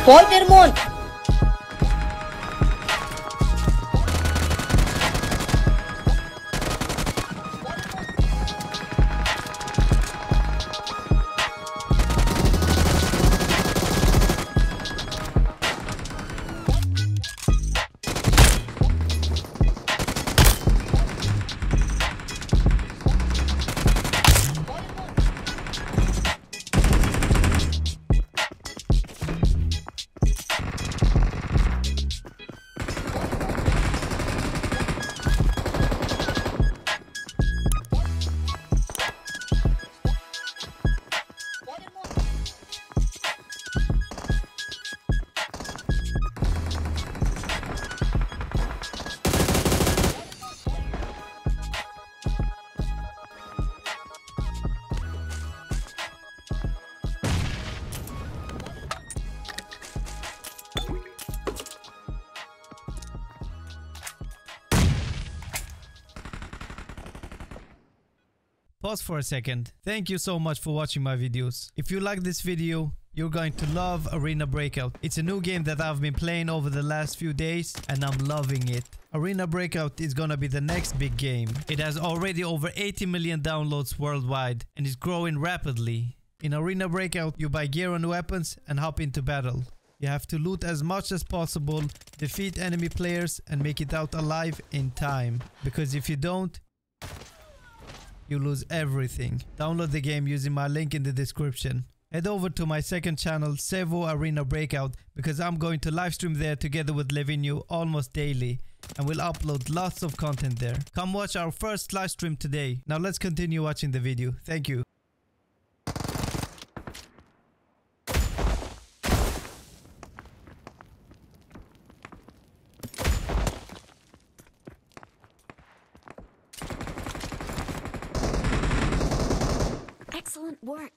Spider-Man! Pause for a second. Thank you so much for watching my videos. If you like this video, you're going to love Arena Breakout. It's a new game that I've been playing over the last few days and I'm loving it. Arena Breakout is gonna be the next big game. It has already over 80 million downloads worldwide and is growing rapidly. In Arena Breakout, you buy gear and weapons and hop into battle. You have to loot as much as possible, defeat enemy players and make it out alive in time. Because if you don't, you lose everything. Download the game using my link in the description. Head over to my second channel, Sevou Arena Breakout, because I'm going to live stream there together with Levanho almost daily, and we'll upload lots of content there. Come watch our first live stream today. Now let's continue watching the video. Thank you. Excellent work.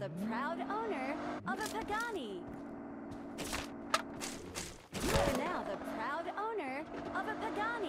now the proud owner of a Pagani. You are now the proud owner of a Pagani.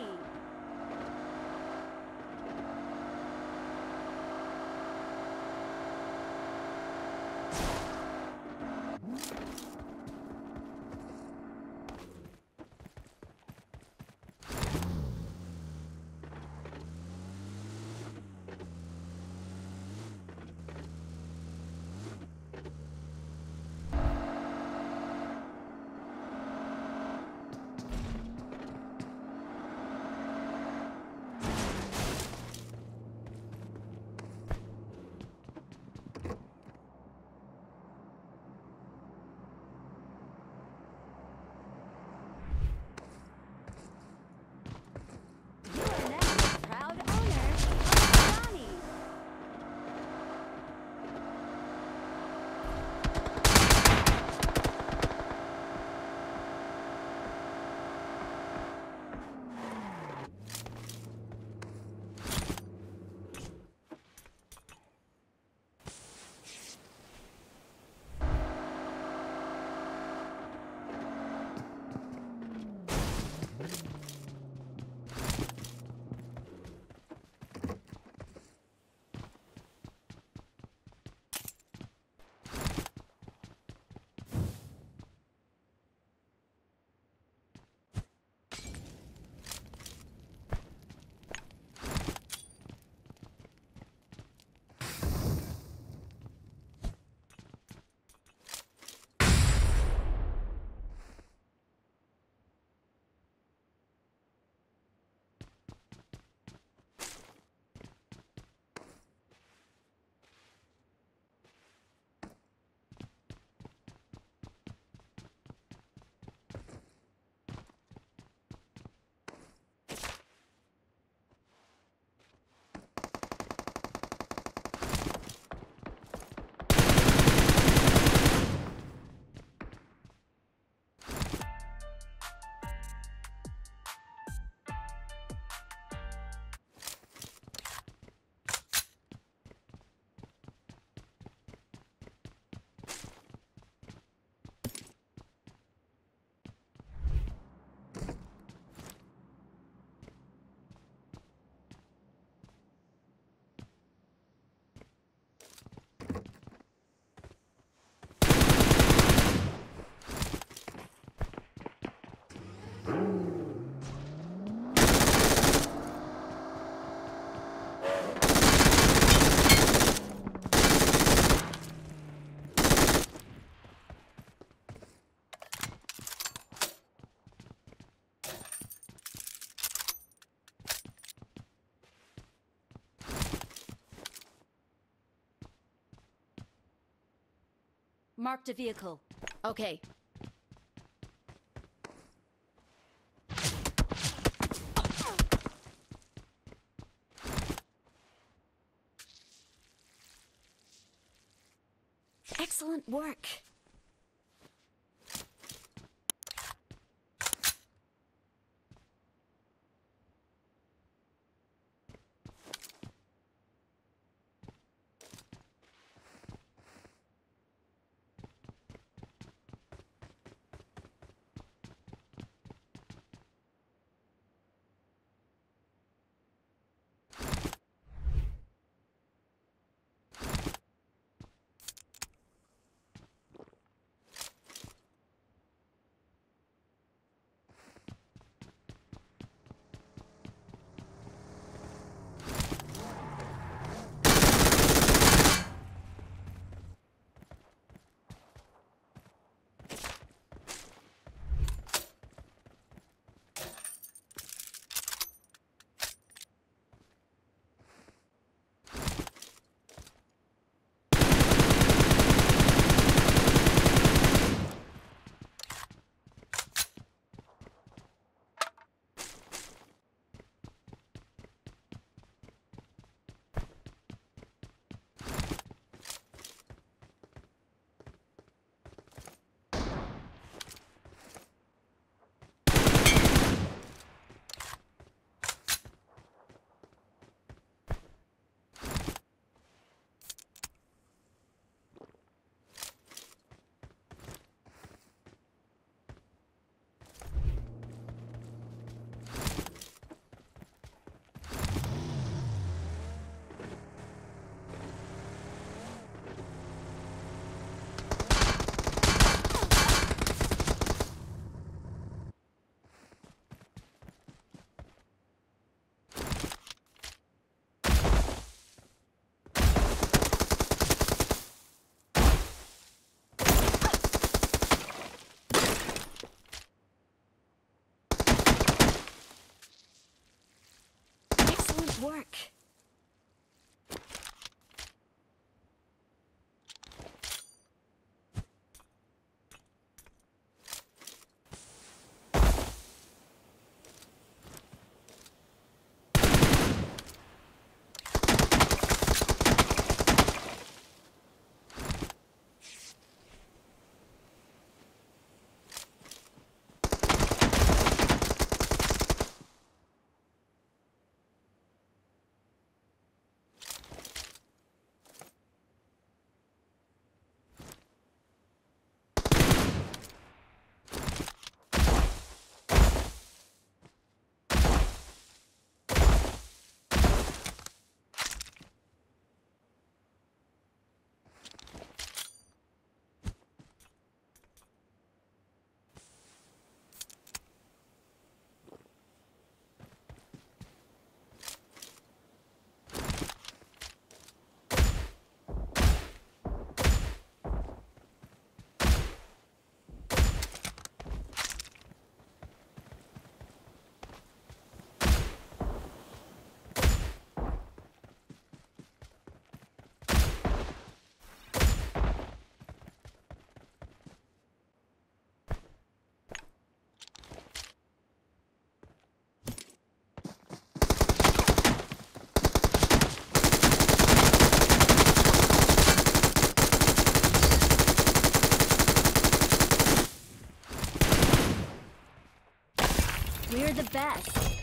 Marked a vehicle. Okay. Excellent work. back. We're the best.